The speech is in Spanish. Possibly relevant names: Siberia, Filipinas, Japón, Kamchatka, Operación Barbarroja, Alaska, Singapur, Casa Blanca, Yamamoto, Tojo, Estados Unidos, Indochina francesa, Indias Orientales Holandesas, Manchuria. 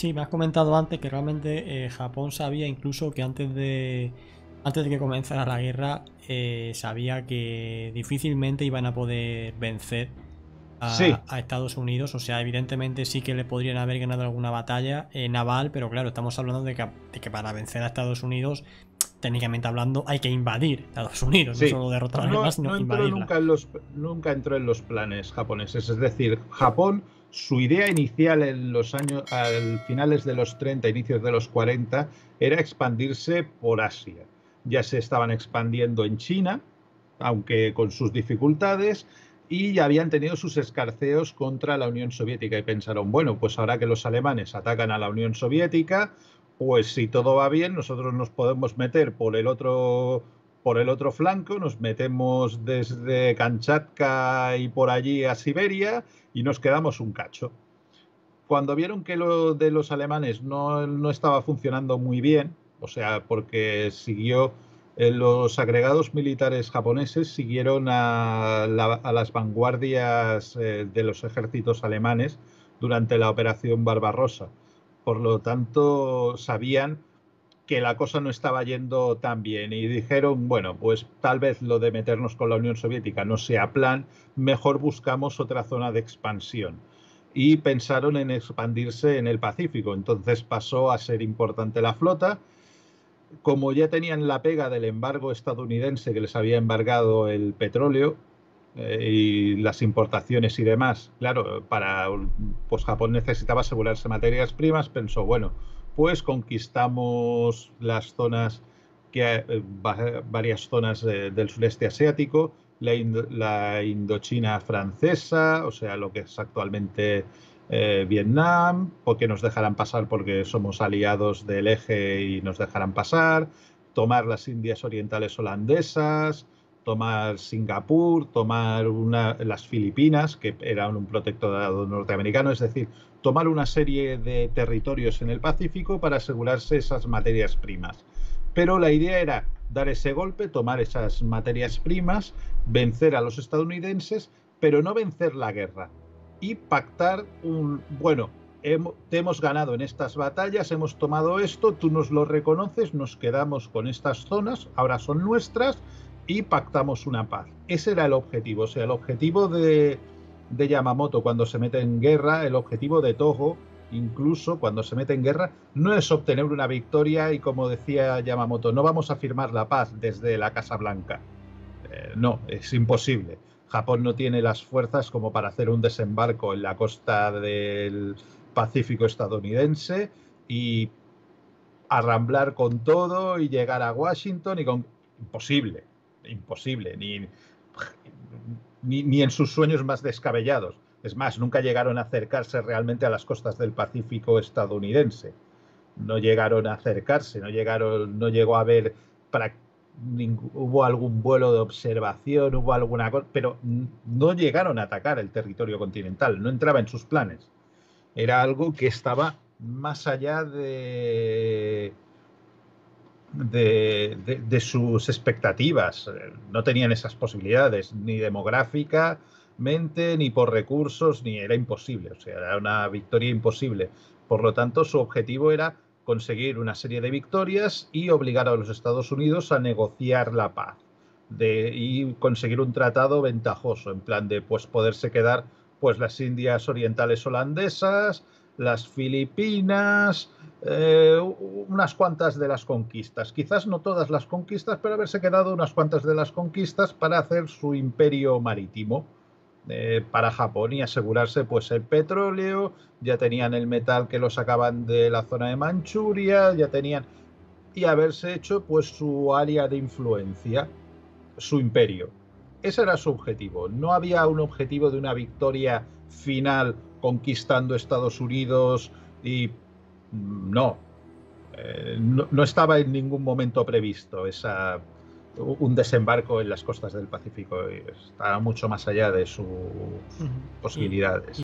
Sí, me has comentado antes que realmente Japón sabía incluso que antes de que comenzara la guerra sabía que difícilmente iban a poder vencer a Estados Unidos. O sea, evidentemente sí que le podrían haber ganado alguna batalla naval, pero claro, estamos hablando de que para vencer a Estados Unidos, técnicamente hablando, hay que invadir Estados Unidos, sí. No solo derrotar a demás, sino invadirla. Nunca entró en los planes japoneses. Es decir, Japón, su idea inicial en los años, al finales de los 30, inicios de los 40, era expandirse por Asia. Ya se estaban expandiendo en China, aunque con sus dificultades, y ya habían tenido sus escarceos contra la Unión Soviética y pensaron, bueno, pues ahora que los alemanes atacan a la Unión Soviética, pues si todo va bien, nosotros nos podemos meter por el otro flanco, nos metemos desde Kamchatka y por allí a Siberia y nos quedamos un cacho. Cuando vieron que lo de los alemanes no estaba funcionando muy bien, o sea, porque los agregados militares japoneses siguieron a las vanguardias de los ejércitos alemanes durante la Operación Barbarroja. Por lo tanto, sabían que la cosa no estaba yendo tan bien y dijeron, bueno, pues tal vez lo de meternos con la Unión Soviética no sea plan, mejor buscamos otra zona de expansión. Y pensaron en expandirse en el Pacífico, entonces pasó a ser importante la flota. Como ya tenían la pega del embargo estadounidense que les había embargado el petróleo y las importaciones y demás, claro, pues Japón necesitaba asegurarse materias primas, pensó, bueno, pues conquistamos las zonas, varias zonas del sureste asiático, la Indochina francesa, o sea, lo que es actualmente Vietnam, porque nos dejarán pasar porque somos aliados del eje y nos dejarán pasar, tomar las Indias Orientales Holandesas, tomar Singapur, tomar las Filipinas, que eran un protectorado norteamericano, es decir, tomar una serie de territorios en el Pacífico para asegurarse esas materias primas. Pero la idea era dar ese golpe, tomar esas materias primas, vencer a los estadounidenses, pero no vencer la guerra y pactar bueno, te hemos ganado en estas batallas, hemos tomado esto, tú nos lo reconoces, nos quedamos con estas zonas, ahora son nuestras, y pactamos una paz. Ese era el objetivo, o sea, el objetivo de Yamamoto cuando se mete en guerra, el objetivo de Tojo, incluso cuando se mete en guerra, no es obtener una victoria y, como decía Yamamoto, no vamos a firmar la paz desde la Casa Blanca. No, es imposible. Japón no tiene las fuerzas como para hacer un desembarco en la costa del Pacífico estadounidense y arramblar con todo y llegar a Washington y con... Imposible. Imposible, ni en sus sueños más descabellados. Es más, nunca llegaron a acercarse realmente a las costas del Pacífico estadounidense. No llegaron a acercarse, no llegó a haber, hubo algún vuelo de observación, hubo alguna cosa, pero no llegaron a atacar el territorio continental, no entraba en sus planes. Era algo que estaba más allá de sus expectativas. No tenían esas posibilidades, ni demográficamente, ni por recursos, ni era imposible, o sea, era una victoria imposible. Por lo tanto, su objetivo era conseguir una serie de victorias y obligar a los Estados Unidos a negociar la paz y conseguir un tratado ventajoso, en plan de pues poderse quedar pues las Indias Orientales Holandesas, las Filipinas, unas cuantas de las conquistas, quizás no todas las conquistas, pero haberse quedado unas cuantas de las conquistas para hacer su imperio marítimo para Japón y asegurarse pues el petróleo. Ya tenían el metal que lo sacaban de la zona de Manchuria, ya tenían, y haberse hecho pues su área de influencia, su imperio. Ese era su objetivo. No había un objetivo de una victoria final conquistando Estados Unidos y... No estaba en ningún momento previsto un desembarco en las costas del Pacífico. Estaba mucho más allá de sus posibilidades.